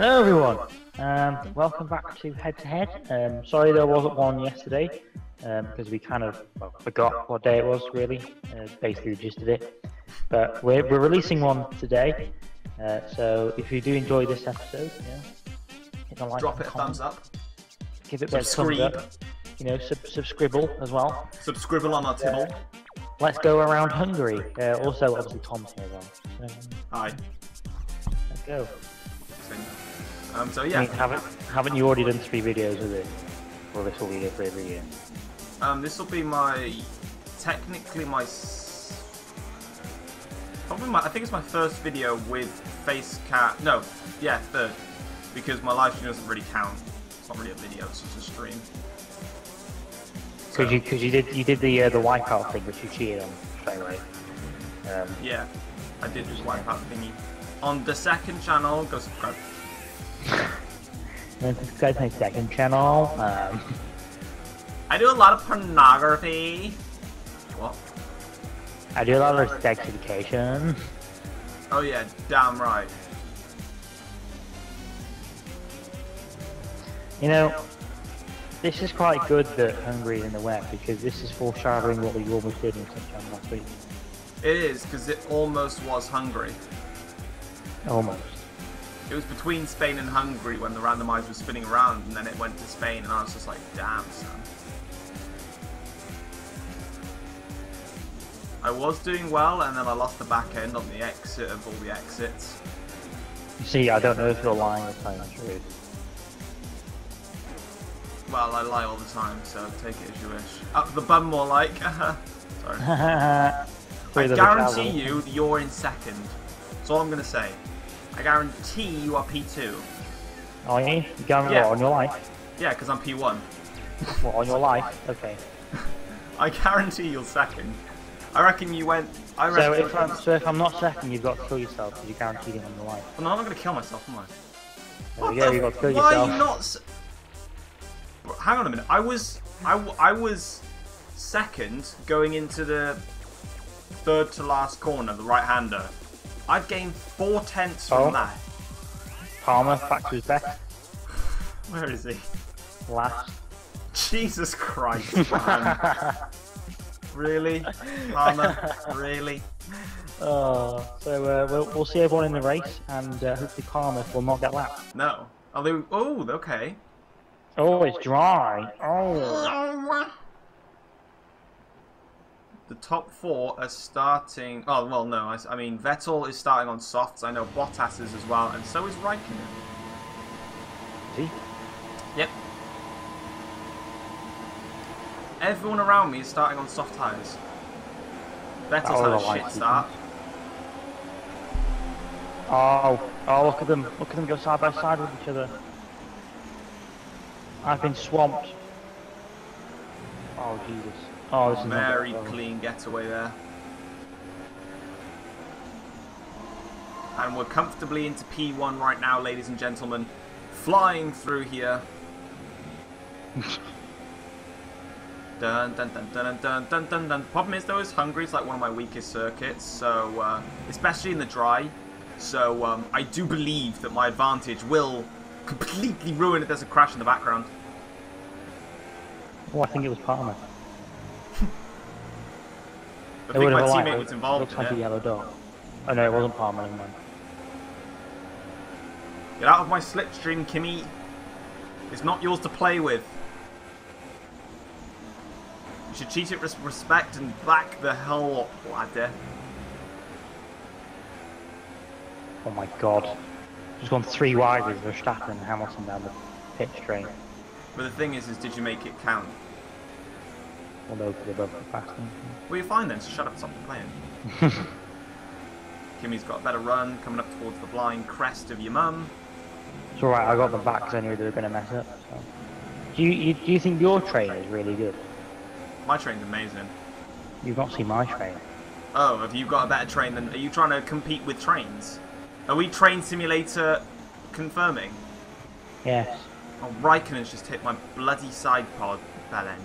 Hello everyone, welcome back to Head to Head. Sorry there wasn't one yesterday because we kind of forgot what day it was really, basically the gist of it. But we're releasing one today, so if you do enjoy this episode, hit the like, drop it a thumbs up, give it a thumbs up, subscribble as well. Subscribble on our tibble. Let's go around Hungary. Also, obviously Tom's here as well. Hi. Let's go. I mean, haven't you already done 3 videos with it? Well, this will be it for every year. This will be probably I think it's my first video with FaceCat. No, yeah, third, because my live stream doesn't really count. It's not really a video; it's just a stream. Because so. you did the wipeout thing, which you cheated on straight away. Yeah, I did just wipeout thingy. On the second channel, go subscribe. That's my second channel. I do a lot of pornography. What? I do a lot of sex education. Oh yeah, damn right. You know, this is quite good that Hungary is in the web, because this is foreshadowing what we almost did in the channel last week. It is, because it almost was Hungary. Almost. It was between Spain and Hungary when the randomizer was spinning around, and then it went to Spain, and I was just like, damn, son. I was doing well, and then I lost the back end on the exit of all the exits. You see, I don't know if you're lying or telling the truth. Well, I lie all the time, so take it as you wish. Up the bum, more like. Sorry. I guarantee you that you're in second. That's all I'm going to say. I guarantee you are P2. Are you? You guarantee what, on your life? Yeah, because I'm P1. What, on your life? Okay. I guarantee you're second. I reckon you went... So if I'm not second, you've got to kill yourself, because you guaranteed it on your life. Well, no, I'm not going to kill myself, am I? There we go, you've got to kill yourself. Why are you not... Hang on a minute. I was second going into the third to last corner, the right-hander. I've gained 4 tenths from that. Palmer, back to his back. Where is he? Last. Jesus Christ, man. Really? Palmer, really? Oh, so we'll see everyone in the race, and hopefully Palmer will not get lapped. No. Although, oh, okay. Oh, it's dry. Oh. The top 4 are starting... Oh, well, no. I mean, Vettel is starting on softs. I know Bottas is as well. And so is Räikkönen. Is he? Yep. Everyone around me is starting on soft tyres. Vettel's had a shit start. Oh, look at them. Look at them go side by side with each other. I've been swamped. Oh, Jesus. Oh, this is very clean getaway there. And we're comfortably into P1 right now, ladies and gentlemen. Flying through here. Dun, dun, dun, dun, dun, dun, dun, dun. The problem is, though, is Hungary's like one of my weakest circuits, so especially in the dry. So I do believe that my advantage will completely ruin if there's a crash in the background. Oh, I think it was Palmer. I think my teammate was involved in it. Looks like a yellow dot. Oh no, it wasn't Palmer, never mind. Get out of my slipstream, Kimmy. It's not yours to play with. You should cheat it with respect and back the hell up, ladder. Oh my god. Just gone 3 wide with Verstappen and Hamilton down the pit straight. But the thing is did you make it count? Although they're both fast. Well, you're fine then, so shut up and stop playing. Kimmy's got a better run, coming up towards the blind crest of your mum. It's alright, I got them back because I knew they were going to mess up. So. Do you think your train is really good? My train's amazing. You've not seen my train. Oh, have you got a better train than... Are you trying to compete with trains? Are we train simulator confirming? Yes. Oh, Raikkonen's just hit my bloody side pod, that end.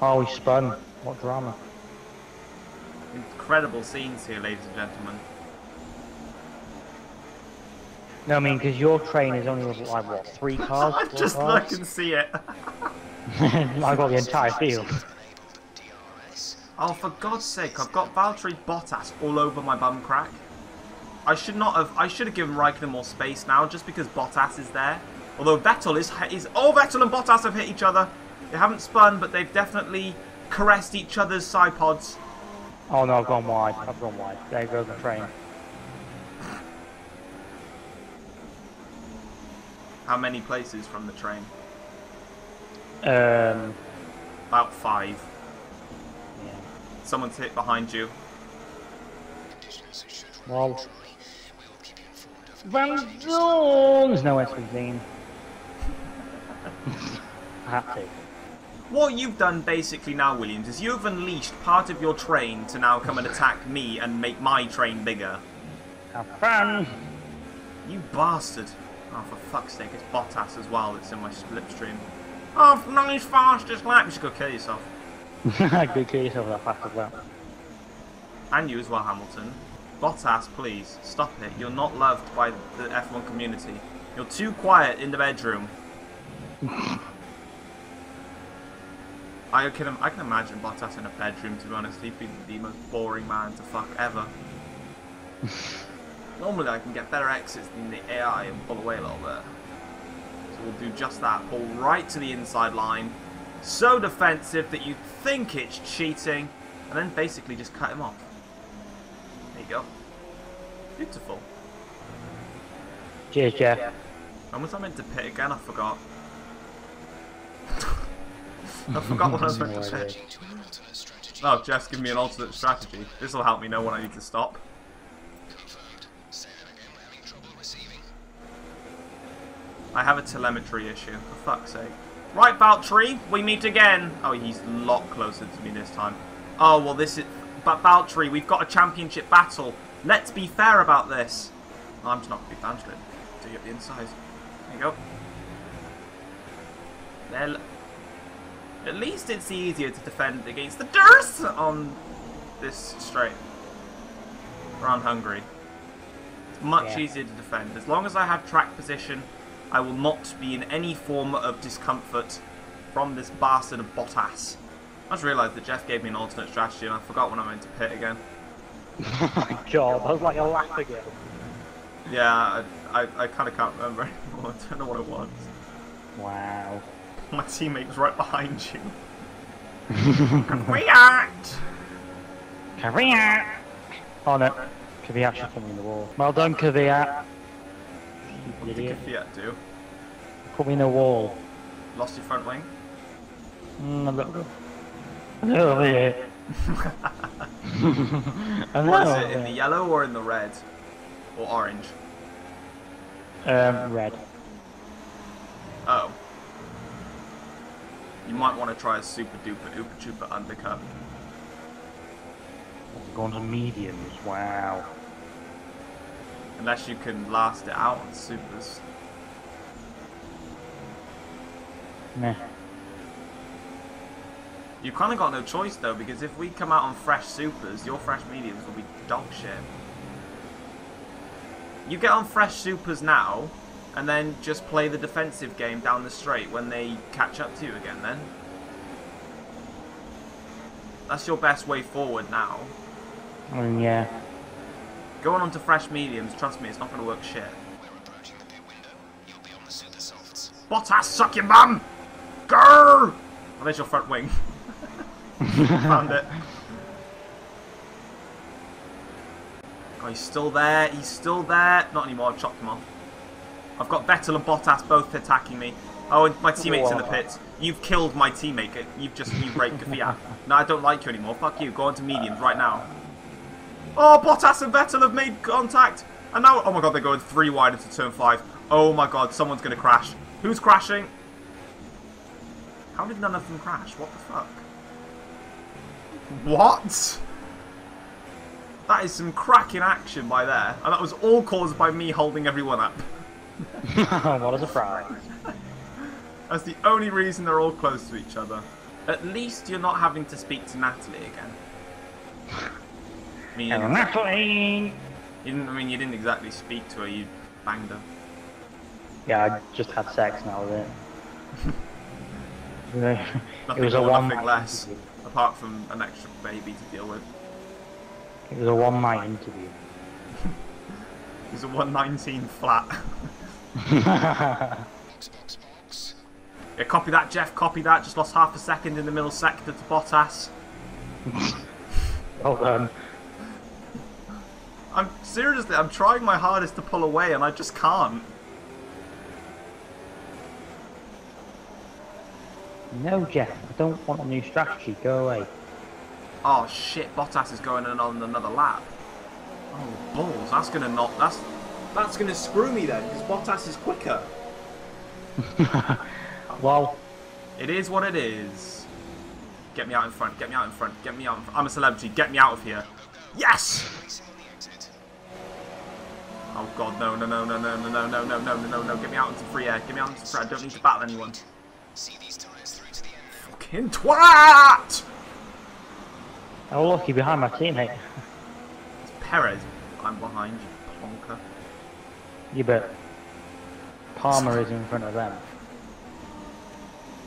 Oh, he spun. What drama. Incredible scenes here, ladies and gentlemen. No, I mean, because your train is only like, what, 3 cars? I just look and see it. I've got the entire field. Oh, for God's sake, I've got Valtteri Bottas all over my bum crack. I should not have... I should have given Räikkönen more space now, just because Bottas is there. Although Vettel is... Oh, Vettel and Bottas have hit each other. They haven't spun, but they've definitely caressed each other's side pods. Oh, no, I've gone wide. I've gone wide. There goes the train. How many places from the train? About 5. Yeah. Someone's hit behind you. Well, Vandoorne's nowhere to be seen. Happy. What you've done basically now, Williams, is you've unleashed part of your train to now come and attack me and make my train bigger. Have fun! You bastard! Oh, for fuck's sake, it's Bottas as well that's in my slipstream. Oh, nice fastest lap. You should go kill yourself. Go kill yourself that fast as well. And you as well, Hamilton. Bottas, please, stop it. You're not loved by the F1 community. You're too quiet in the bedroom. I can imagine Bottas in a bedroom, to be honest. He'd be the most boring man to fuck ever. Normally I can get better exits than the AI and pull away a little bit. So we'll do just that. Pull right to the inside line. So defensive that you think it's cheating. And then basically just cut him off. There you go. Beautiful. Cheers, Jeff. When was I meant to pit again? I forgot. I forgot what I was meant to pit. Oh, Jeff's giving me an alternate strategy. This will help me know when I need to stop. I have a telemetry issue, for fuck's sake. Right, Valtteri, we meet again. Oh, he's a lot closer to me this time. Oh, well, this is... But Valtteri, we've got a championship battle. Let's be fair about this. Oh, I'm just not going to be fair to it. Do you get the inside? There you go. There... At least it's easier to defend against the Durs on this straight. Around Hungary. It's much easier to defend. As long as I have track position... I will not be in any form of discomfort from this bastard of Bottas. I just realised that Jeff gave me an alternate strategy and I forgot when I meant to pit again. My God, that was like a lap again. Yeah, I kind of can't remember anymore. I don't know what it was. Wow. My teammate was right behind you. Kvyat! Kvyat! Oh no, Kvyat should come in the wall. Well done, Kvyat. What did Kvyat do? Put me in a wall. Lost your front wing? Mm, a little bit. A little bit. Was it in the yellow or in the red? Or orange? Red. Oh. You might want to try a super duper, ooper duper undercut. Gone to mediums, wow. Unless you can last it out on supers. Nah. You've kind of got no choice though, because if we come out on fresh supers, your fresh mediums will be dog shit. You get on fresh supers now, and then just play the defensive game down the straight when they catch up to you again then. That's your best way forward now. Yeah. Going on to fresh mediums, trust me, it's not going to work shit. We're approaching the pit window. You'll be on the super softs. Bottas, suck your bum! Go! Oh, there's your front wing. Found it. Oh, he's still there. He's still there. Not anymore. I've chopped him off. I've got Vettel and Bottas both attacking me. Oh, and my teammate's in the pits. You've killed my teammate. You've raped Kvyat. No, I don't like you anymore. Fuck you. Go on to mediums right now. Oh, Bottas and Vettel have made contact. And now, oh my God, they're going 3 wide into turn 5. Oh my God, someone's going to crash. Who's crashing? How did none of them crash? What the fuck? What? That is some cracking action by there. And that was all caused by me holding everyone up. What a surprise. That's the only reason they're all close to each other. At least you're not having to speak to Natalie again. I mean, you didn't exactly speak to her, you banged her. Yeah, I just had sex now with it. It was a one nothing less, interview. Apart from an extra baby to deal with. It was a one-night interview. It was a 119 flat. Yeah, copy that, Jeff, copy that. Just lost half a second in the middle sector to Bottas. Well done. I'm trying my hardest to pull away and I just can't. No, Jeff, I don't want a new strategy. Go away. Oh shit! Bottas is going on another lap. Oh balls! That's gonna not. That's gonna screw me then, because Bottas is quicker. Well, it is what it is. Get me out in front. Get me out in front. Get me out in front. I'm a celebrity. Get me out of here. Yes. Oh god! No! No! No! No! No! No! No! No! No! No! No! Get me out into free air. Get me out into free air. I don't need to battle anyone. See these tires through to the end. Fucking twat! Oh look, you're behind my teammate. It's Perez. I'm behind you, plonker. You bet. Palmer is in front of them.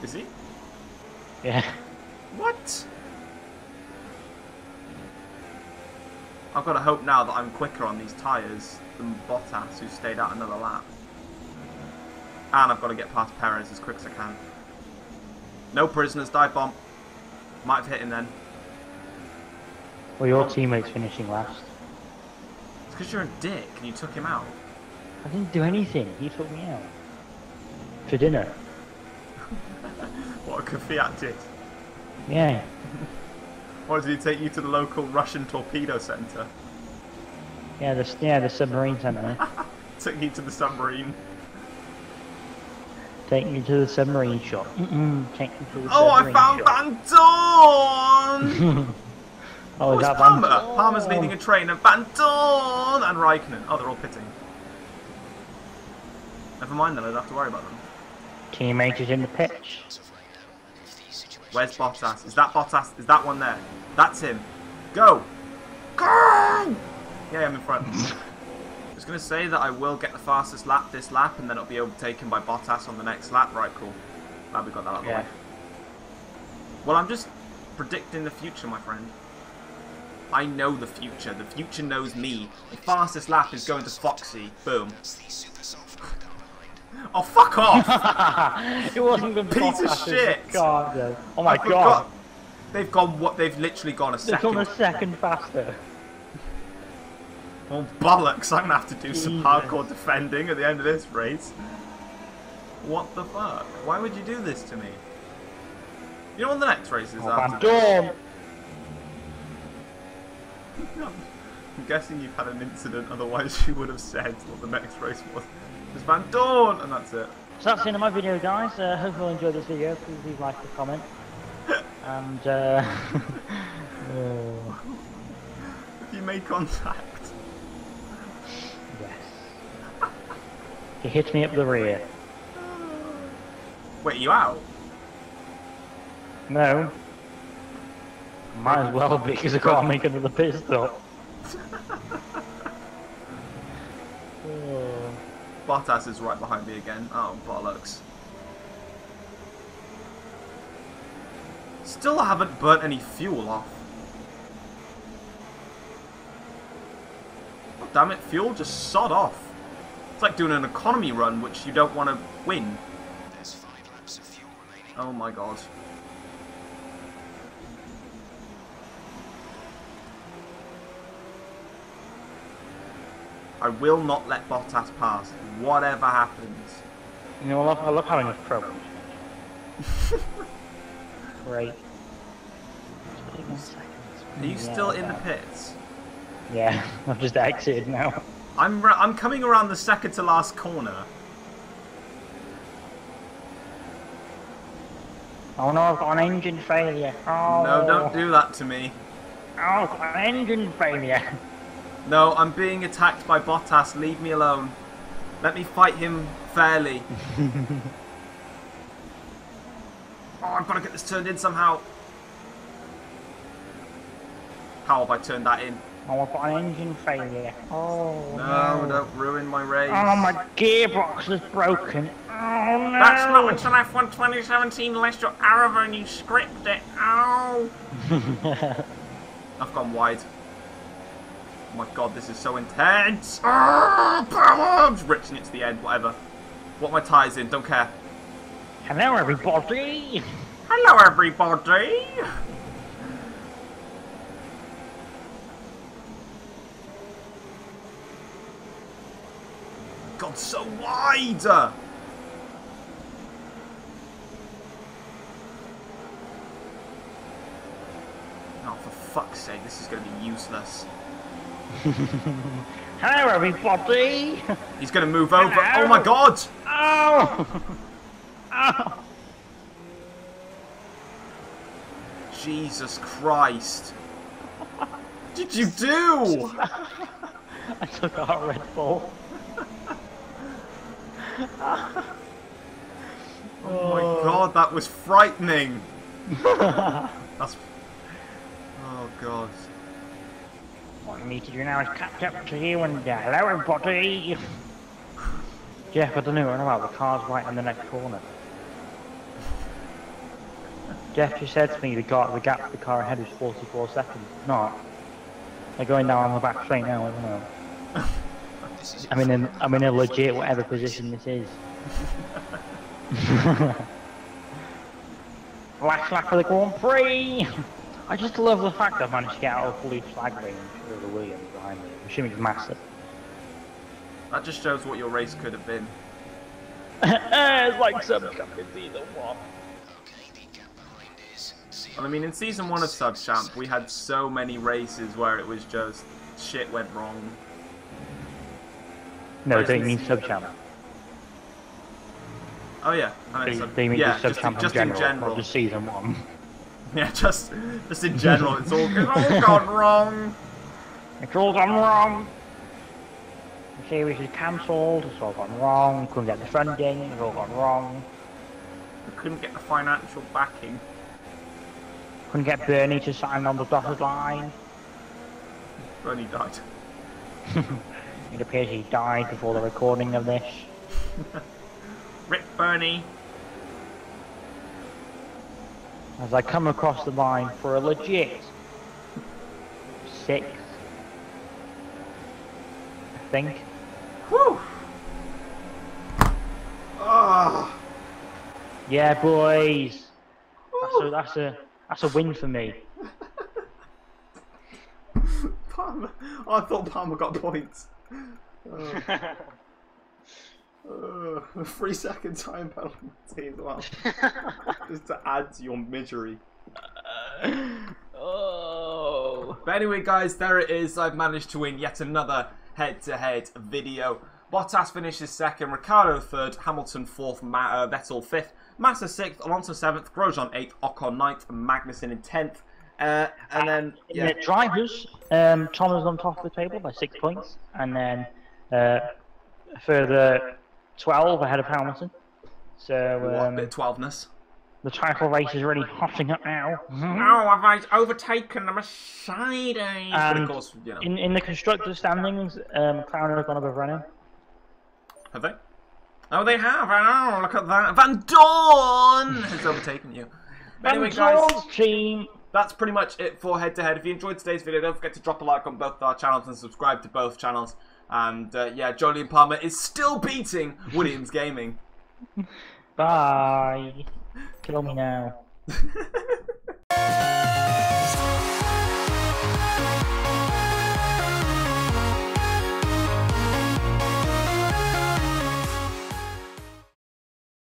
Is he? Yeah. What? I've got to hope now that I'm quicker on these tyres than Bottas, who stayed out another lap. And I've got to get past Perez as quick as I can. No prisoners, dive bomb. Might have hit him then. Well, your teammate's finishing last. It's because you're a dick and you took him out. I didn't do anything. He took me out. For dinner. What a Kvyat did. Yeah. Or did he take you to the local Russian torpedo centre? Yeah, the submarine centre. Took you to the submarine. Take me to the submarine shop. Take me to the submarine shop. I found Vandoorne! Oh, is that Palmer? Vandoorne? Palmer's leading a train of Vandoorne and Räikkönen. Oh, they're all pitting. Never mind then, I don't have to worry about them. Teammate is in the pitch. Where's Bottas? Is that Bottas? Is that one there? That's him. Go! Go! Yeah, I'm in front. I was going to say that I will get the fastest lap this lap and then it'll be overtaken by Bottas on the next lap. Right, cool. Glad we got that out of the way. Well, I'm just predicting the future, my friend. I know the future. The future knows me. The fastest lap is going to Foxy. Boom. Oh, fuck off! It wasn't the piece of shit. God, oh my god. They've gone what? They've literally gone a second. They've gone a second faster. Oh bollocks! I'm gonna have to do some hardcore defending at the end of this race. What the fuck? Why would you do this to me? You know what the next race is after this? I'm guessing you've had an incident, otherwise you would have said what the next race was. It's Vandoorne, and that's it. So that's the end of my video, guys. Hope you all enjoyed this video. Please leave a like and comment. And, Have you made contact? Yes. He hit me up the rear. Wait, are you out? No. Might as well be, because I can't make another pit stop. Bottas is right behind me again. Oh, bollocks. Still haven't burnt any fuel off. Oh, damn it, fuel just sod off. It's like doing an economy run, which you don't want to win. There's 5 laps of fuel remaining. Oh my god. I will not let Bottas pass, whatever happens. You know, I love having a problem. Great. Are you still in the pits? Yeah, I've just exited now. I'm coming around the second to last corner. Oh no, I've got an engine failure. Oh. No, don't do that to me. Oh, I've got an engine failure. No, I'm being attacked by Bottas. Leave me alone. Let me fight him fairly. Oh, I've got to get this turned in somehow. How have I turned that in? Oh, I've got an engine failure. Oh, no, no, don't ruin my race. Oh, my gearbox is broken. Oh, no. That's not until F1 2017 unless you're Aravan, you script it. Ow. I've gone wide. Oh, my God, this is so intense. Oh, I'm just ripping it to the end, whatever. What my tyres in, don't care. Hello, everybody. Hello, everybody. God, so wide! Oh, for fuck's sake, this is going to be useless. Hello, everybody! He's going to move over. Hello. Oh, my God! Oh! Oh! Jesus Christ! What did you do? I took out a Red Bull. Oh my God, that was frightening. That's... Oh God. What I need to do now is catch up to you and hello everybody. Jeff, I don't know about the car's right in the next corner. Jeff just said to me the gap of the car ahead is 44 seconds. Not. They're going down on the back straight now, isn't it? I'm in a legit whatever position this is. Last lap of the Grand Prix! I just love the fact I've managed to get out of blue flag range of the Williams behind me. I'm assuming it's massive. That just shows what your race could have been. It's like Sub-Champ in Season 1. I mean, in Season 1 of Sub-Champ, we had so many races where it was just shit went wrong. No, they mean Sub-Champ. Oh yeah, I mean they mean yeah, Sub-Champ in general. Not just Season 1. Yeah, just in general, it's all gone wrong. It's all gone wrong. The series is cancelled, it's all gone wrong. Couldn't get the funding, it's all gone wrong. I couldn't get the financial backing. Couldn't get Bernie to sign on the dotted line. Bernie died. It appears he died before the recording of this. Rip Bernie! As I come across the line for a legit 6th, I think. Whew! Oh. Yeah, boys! That's a win for me. Palmer. Oh, I thought Palmer got points. A 3-second time penalty as well. Just to add to your misery. Oh. But anyway, guys, there it is. I've managed to win yet another head-to-head video. Bottas finishes second, Ricciardo third, Hamilton fourth, Vettel fifth, Massa sixth, Alonso seventh, Grosjean eighth, Ocon ninth, Magnussen in 10th. And then yeah. The drivers, Thomas on top of the table by 6 points, and then a further 12 ahead of Hamilton. So a bit of 12-ness. The title race is really hotting up now. No, I've overtaken the Mercedes. And of course, you know. in the constructor standings, McLaren have gone above Renault. Have they? Oh, they have. Oh, look at that. Vandoorne has overtaken you. But anyway, guys, team. That's pretty much it for Head to Head. If you enjoyed today's video, don't forget to drop a like on both our channels and subscribe to both channels. And yeah, Jolyon Palmer is still beating Williams Gaming. Bye. Kill me now.